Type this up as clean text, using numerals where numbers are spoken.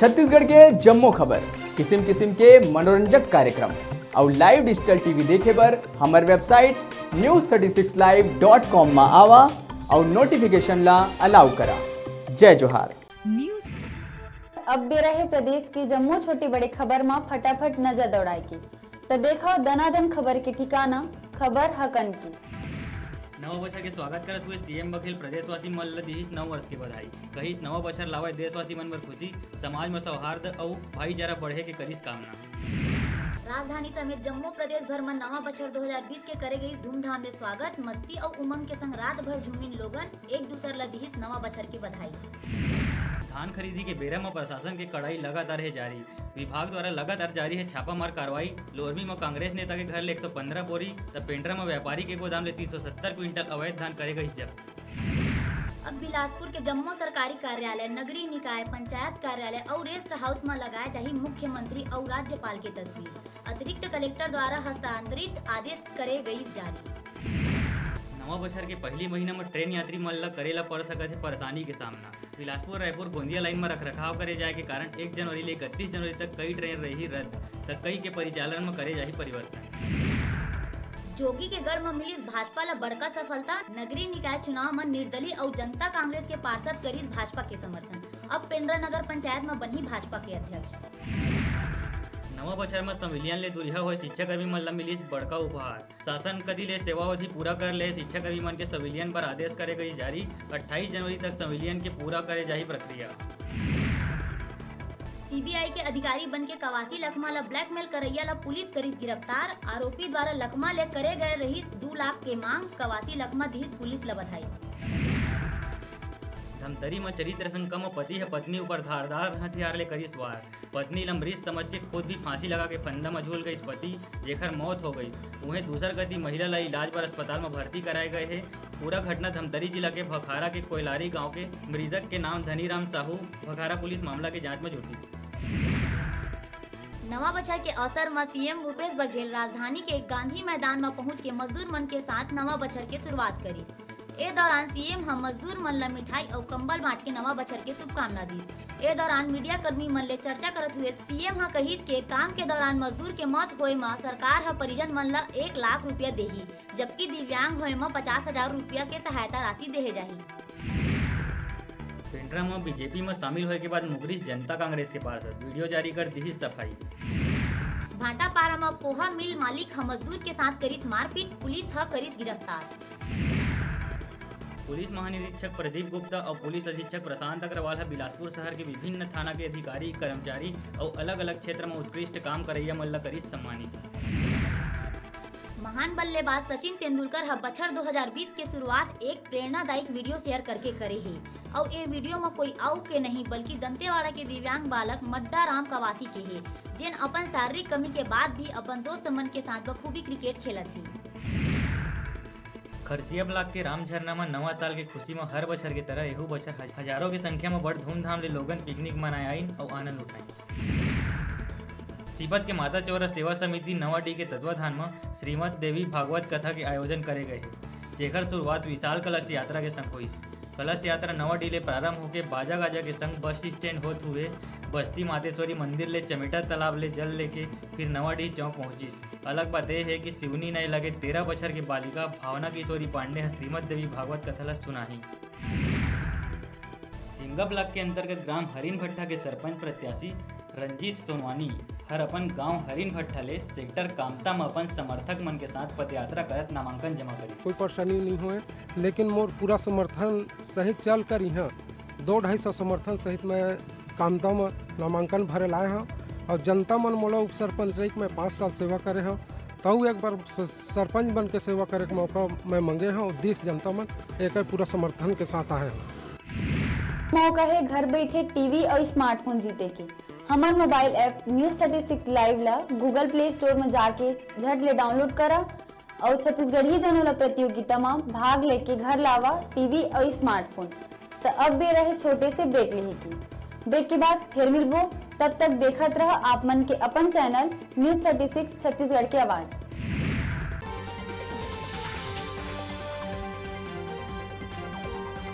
छत्तीसगढ़ के जम्मो खबर, किस्म किस्म के मनोरंजक कार्यक्रम और लाइव डिजिटल टीवी देखे बर हमारे वेबसाइट news36live.com में आवा और नोटिफिकेशन ला अलाउ करा। जय जोहार। अब बेरा है प्रदेश की जम्मो छोटी बड़ी खबर में फटाफट नजर दौड़ाए की तो देखो दनादन खबर के ठिकाना खबर हकन की। नव बछर के स्वागत करते हुए सीएम बघेल प्रदेशवासी मन ल दीस नव वर्ष के बधाई कही। नव बछर लावे देशवासी मन पर खुशी, समाज में सौहार्द और भाईचारा बढ़े के करीस कामना। राजधानी समेत जम्मू प्रदेश भर में नवा बछर 2020 के करे गई धूमधाम से स्वागत, मस्ती और उमंग के संग रात भर झूमिन लोगन एक दूसर ल दीस नवा बछर की बधाई। धान खरीदी के बेरा में प्रशासन के कड़ाई लगातार है जारी, विभाग द्वारा लगातार जारी है छापामार कार्रवाई। लोरमी में कांग्रेस नेता के घर ले 115 बोरी तब पेंड्रा में व्यापारी के गोदाम ले 370 क्विंटल अवैध धान करेगा इस जब्त। अब बिलासपुर के जम्मू सरकारी कार्यालय, नगरीय निकाय, पंचायत कार्यालय और रेस्ट हाउस में लगाए जाही मुख्यमंत्री और राज्यपाल की तस्वीर, अतिरिक्त कलेक्टर द्वारा हस्तांतरित आदेश करे गयी जारी। नवा बछर के पहली महीना में ट्रेन यात्री मन ल करेला पड़ सकत है परेशानी के सामना। बिलासपुर रायपुर गोंदिया लाइन में रखरखाव करे जाए के कारण 1 जनवरी से 31 जनवरी तक कई ट्रेन रही रद्द तक कई के परिचालन में करे जाही परिवर्तन। जोगी के गढ़ में मिली भाजपा ला बड़का सफलता, नगरीय निकाय चुनाव में निर्दलीय और जनता कांग्रेस के पार्षद करी भाजपा के समर्थन, अब पेंड्रा नगर पंचायत में बनी भाजपा के अध्यक्ष। नवा बछर में संविलियन ले दुरिहा हुए शिक्षाकर्मी मन ला मिली बड़का उपहार, शासन कदी ले सेवावधि पूरा कर ले शिक्षाकर्मी मन के संविलियन पर आदेश करे गई जारी, 28 जनवरी तक संविलियन के पूरा करे जाही प्रक्रिया। सीबीआई के अधिकारी बन के कवासी लखमा ला ब्लैकमेल करैया ला पुलिस करीस गिरफ्तार, आरोपी द्वारा लखमा ले करे गए रही 2 लाख के मांग, कवासी लखमा दीस पुलिस ला बताई। धमतरी में चरित्र शंका में पति है पत्नी ऊपर धारदार हथियार ले करीस वार, पत्नी ला मृत समझ के खुद भी फांसी लगा के फंदा में झूल गई पति जेकर मौत हो गई, उन्हें दूसर गति महिला ला इलाज पर अस्पताल में भर्ती कराए गए है। पूरा घटना धमतरी जिला के भखारा के कोयलारी गांव के, मृतक के नाम धनीराम साहू। भखारा पुलिस मामला के जाँच में जुटी। नवा बछर के अवसर में सीएम भूपेश बघेल राजधानी के गांधी मैदान में पहुँच के मजदूर मन के साथ नवा बछर के शुरुआत करी। ए दौरान सीएम हम मजदूर मन ला मिठाई और कंबल बांट के नवा बछर के शुभकामना दी। ए दौरान मीडिया कर्मी मन ले चर्चा करते हुए सीएम हा कहिस के काम के दौरान मजदूर के मौत होए में सरकार हा परिजन मन ला 1 लाख रुपया देही, जबकि दिव्यांग होए में 50,000 रुपया के सहायता राशि देहे जाही। पेंड्रा में बीजेपी में शामिल होने के बाद मुखरिस जनता कांग्रेस के पार्षद वीडियो जारी कर दी सफाई। भाटापारा में पोहा मिल मालिक हम मजदूर के साथ करीस मारपीट, पुलिस हा करीस गिरफ्तार। पुलिस महानिरीक्षक प्रदीप गुप्ता और पुलिस अधीक्षक प्रशांत अग्रवाल बिलासपुर शहर के विभिन्न थाना के अधिकारी कर्मचारी और अलग अलग क्षेत्र में उत्कृष्ट काम करैया मल्ला करीस सम्मानित। महान बल्लेबाज सचिन तेंदुलकर हर बछर 2020 के शुरुआत एक प्रेरणादायक वीडियो शेयर करके करे है और ये वीडियो में कोई आउ के नहीं बल्कि दंतेवाड़ा के दिव्यांग बालक मड्डा राम कवासी के है, जिन अपन शारीरिक कमी के बाद भी अपन दोस्त मन के साथ बखूबी क्रिकेट खेलत है। खरसिया ब्लॉक के राम झरना में नवा साल के खुशी में हर बछर के तरह एहू बछर हजारों की संख्या में बड़ धूमधाम ले लोगन पिकनिक मनाए और आनंद उठाए। सीबत के माता चौरा सेवा समिति नवाडी के तत्वाधान में श्रीमद देवी भागवत कथा के आयोजन करे गए, जेकर शुरुआत विशाल कलश यात्रा के संग हुई। कलश यात्रा नवाडी ले प्रारंभ होकर बाजा गाजा के संग बस स्टैंड होते हुए बस्ती मातेश्वरी मंदिर ले चमेटा तालाब ले जल लेके फिर नवाडीह चौक पहुंची। अलग बात यह है कि सिवनी नए लगे 13 बछर के बालिका भावना किशोरी पांडे श्रीमद देवी भागवत कथा सुनाही। सिमगा ब्लॉक के अंतर्गत ग्राम हरिन भट्टा के सरपंच प्रत्याशी रंजीत सोनवानी हर अपन गांव हरिन भट्टा ले सेक्टर कामता में अपन समर्थक मन के साथ पदयात्रा करत नामांकन जमा करी। कोई परेशानी नहीं हुए, लेकिन मोर पूरा समर्थन सहित चल कर यहाँ 250 समर्थन सहित मैं कामता में नामांकन भरे लाए हैं और जनता मन मोला उप सरपंच में 5 साल सेवा करे हैं, तब एक बार सरपंच बन के सेवा करे के मौका मैं मांगे हैं और 10 जनता मन एक पूरा समर्थन के साथ आए हैं। मौका है घर बैठे टीवी और स्मार्टफोन जीते के। हमारे मोबाइल ऐप न्यूज 36 लाइव ला गूगल प्ले स्टोर में जाके झट ले डाउनलोड करा और छत्तीसगढ़ी जनों ला प्रतियोगिता में भाग लेके घर लावा टीवी और स्मार्टफोन। तो अब भी रहे छोटे से ब्रेक लेहे की, ब्रेक के बाद फिर मिलबो, तब तक देखत रहो आप मन के अपन चैनल न्यूज 36 छत्तीसगढ़ के आवाज।